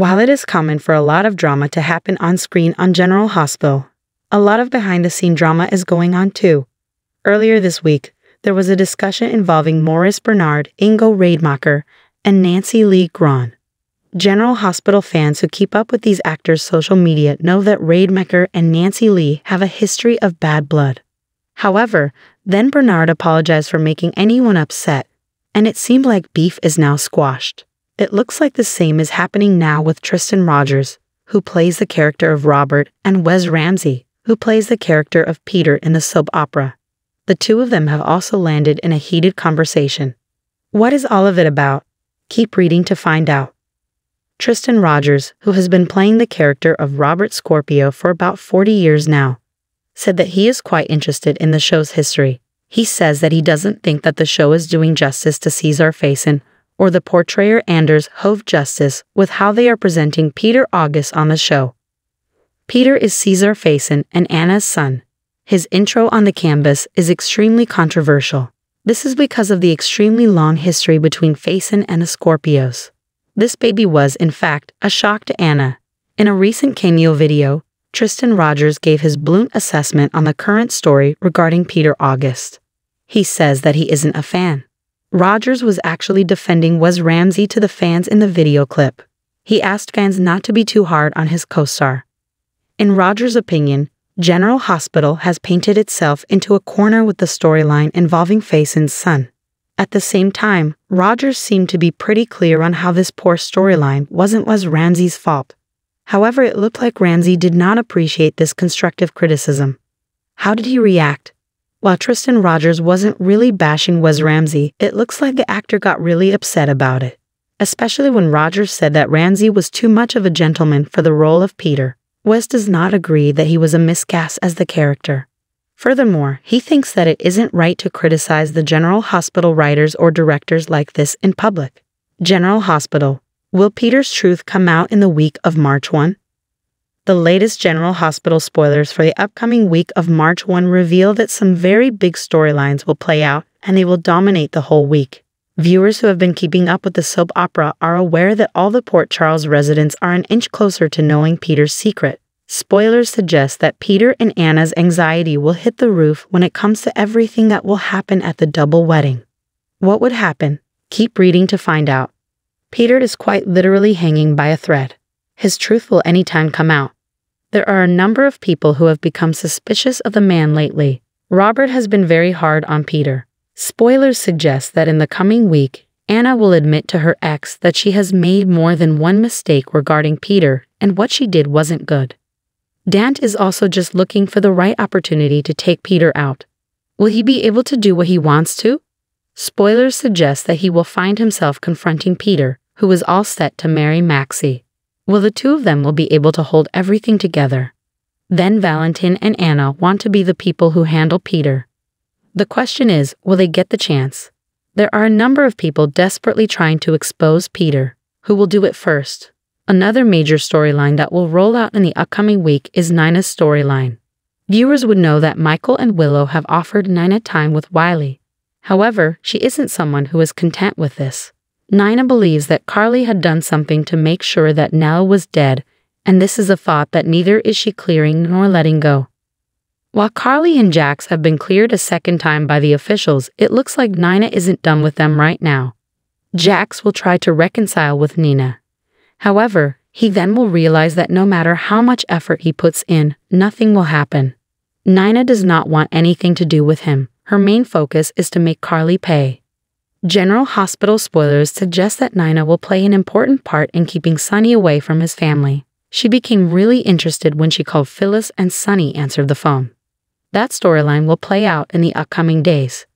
While it is common for a lot of drama to happen on screen on General Hospital, a lot of behind-the-scene drama is going on too. Earlier this week, there was a discussion involving Morris Bernard, Ingo Rademacher, and Nancy Lee Grahn. General Hospital fans who keep up with these actors' social media know that Rademacher and Nancy Lee have a history of bad blood. However, then Bernard apologized for making anyone upset, and it seemed like beef is now squashed. It looks like the same is happening now with Tristan Rogers, who plays the character of Robert, and Wes Ramsey, who plays the character of Peter in the soap opera. The two of them have also landed in a heated conversation. What is all of it about? Keep reading to find out. Tristan Rogers, who has been playing the character of Robert Scorpio for about 40 years now, said that he is quite interested in the show's history. He says that he doesn't think that the show is doing justice to Cesar Faison or the portrayer Anders Hove justice with how they are presenting Peter August on the show. Peter is Cesar Faison and Anna's son. His intro on the canvas is extremely controversial. This is because of the extremely long history between Faison and the Scorpios. This baby was, in fact, a shock to Anna. In a recent cameo video, Tristan Rogers gave his blunt assessment on the current story regarding Peter August. He says that he isn't a fan. Rogers was actually defending Wes Ramsey to the fans in the video clip. He asked fans not to be too hard on his co-star. In Rogers' opinion, General Hospital has painted itself into a corner with the storyline involving Faison's son. At the same time, Rogers seemed to be pretty clear on how this poor storyline wasn't Wes Ramsey's fault. However, it looked like Ramsey did not appreciate this constructive criticism. How did he react? While Tristan Rogers wasn't really bashing Wes Ramsey, it looks like the actor got really upset about it, especially when Rogers said that Ramsey was too much of a gentleman for the role of Peter. Wes does not agree that he was a miscast as the character. Furthermore, he thinks that it isn't right to criticize the General Hospital writers or directors like this in public. General Hospital. Will Peter's truth come out in the week of March 1? The latest General Hospital spoilers for the upcoming week of March 1 reveal that some very big storylines will play out and they will dominate the whole week. Viewers who have been keeping up with the soap opera are aware that all the Port Charles residents are an inch closer to knowing Peter's secret. Spoilers suggest that Peter and Anna's anxiety will hit the roof when it comes to everything that will happen at the double wedding. What would happen? Keep reading to find out. Peter is quite literally hanging by a thread. His truth will anytime come out. There are a number of people who have become suspicious of the man lately. Robert has been very hard on Peter. Spoilers suggest that in the coming week, Anna will admit to her ex that she has made more than one mistake regarding Peter and what she did wasn't good. Dant is also just looking for the right opportunity to take Peter out. Will he be able to do what he wants to? Spoilers suggest that he will find himself confronting Peter, who is all set to marry Maxie. Well, the two of them will be able to hold everything together. Then Valentin and Anna want to be the people who handle Peter. The question is, will they get the chance? There are a number of people desperately trying to expose Peter. Who will do it first? Another major storyline that will roll out in the upcoming week is Nina's storyline. Viewers would know that Michael and Willow have offered Nina time with Wiley. However, she isn't someone who is content with this. Nina believes that Carly had done something to make sure that Nell was dead, and this is a thought that neither is she clearing nor letting go. While Carly and Jax have been cleared a second time by the officials, it looks like Nina isn't done with them right now. Jax will try to reconcile with Nina. However, he then will realize that no matter how much effort he puts in, nothing will happen. Nina does not want anything to do with him. Her main focus is to make Carly pay. General Hospital spoilers suggest that Nina will play an important part in keeping Sonny away from his family. She became really interested when she called Phyllis and Sonny answered the phone. That storyline will play out in the upcoming days.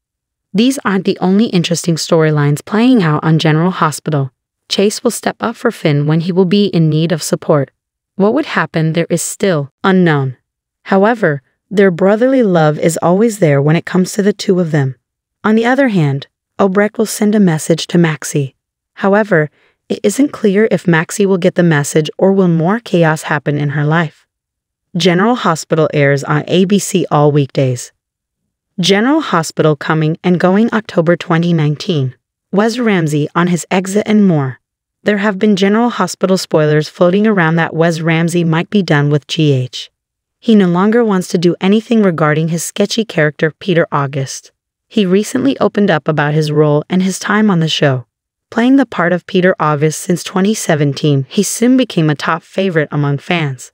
These aren't the only interesting storylines playing out on General Hospital. Chase will step up for Finn when he will be in need of support. What would happen there is still unknown. However, their brotherly love is always there when it comes to the two of them. On the other hand, Obrecht will send a message to Maxie. However, it isn't clear if Maxie will get the message or will more chaos happen in her life. General Hospital airs on ABC all weekdays. General Hospital coming and going October 2019. Wes Ramsey on his exit and more. There have been General Hospital spoilers floating around that Wes Ramsey might be done with GH. He no longer wants to do anything regarding his sketchy character Peter August. He recently opened up about his role and his time on the show. Playing the part of Peter August since 2017, he soon became a top favorite among fans.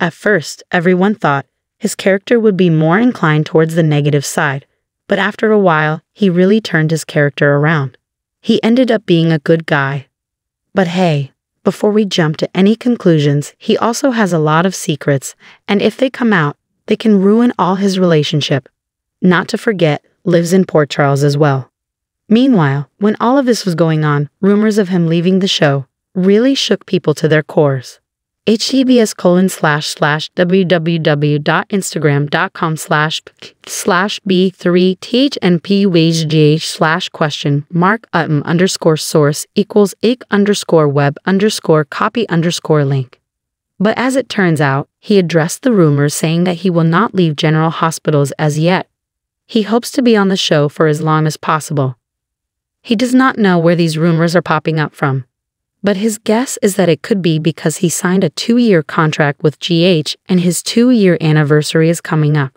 At first, everyone thought his character would be more inclined towards the negative side, but after a while, he really turned his character around. He ended up being a good guy. But hey, before we jump to any conclusions, he also has a lot of secrets, and if they come out, they can ruin all his relationship. Not to forget, lives in Port Charles as well. Meanwhile, when all of this was going on, rumors of him leaving the show really shook people to their cores. https://www.instagram.com/b3thgh/question_ic_web_copy_link. But as it turns out, he addressed the rumors saying that he will not leave General Hospitals as yet. He hopes to be on the show for as long as possible. He does not know where these rumors are popping up from, but his guess is that it could be because he signed a 2-year contract with GH and his 2-year anniversary is coming up.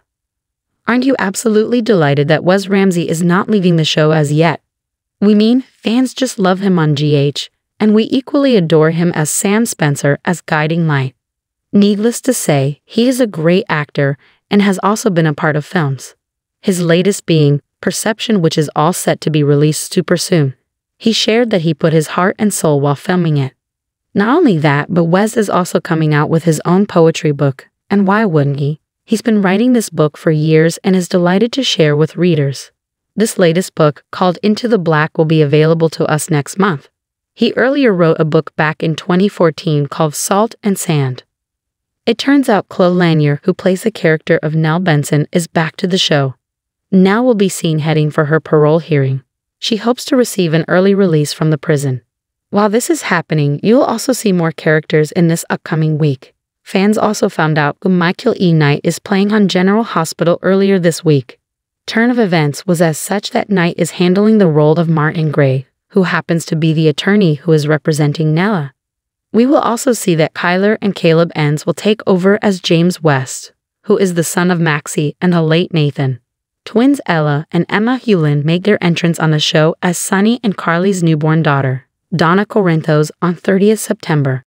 Aren't you absolutely delighted that Wes Ramsey is not leaving the show as yet? We mean, fans just love him on GH, and we equally adore him as Sam Spencer as Guiding Light. Needless to say, he is a great actor and has also been a part of films. His latest being Perception, which is all set to be released super soon. He shared that he put his heart and soul while filming it. Not only that, but Wes is also coming out with his own poetry book, and why wouldn't he? He's been writing this book for years and is delighted to share with readers. This latest book, called Into the Black, will be available to us next month. He earlier wrote a book back in 2014 called Salt and Sand. It turns out Chloe Lanier, who plays the character of Nell Benson, is back to the show. Now will be seen heading for her parole hearing. She hopes to receive an early release from the prison. While this is happening, you'll also see more characters in this upcoming week. Fans also found out who Michael E. Knight is playing on General Hospital earlier this week. Turn of events was as such that Knight is handling the role of Martin Gray, who happens to be the attorney who is representing Nella. We will also see that Kyler and Caleb Enns will take over as James West, who is the son of Maxie and the late Nathan. Twins Ella and Emma Hewlin make their entrance on the show as Sunny and Carly's newborn daughter, Donna Corinthos, on 30th September.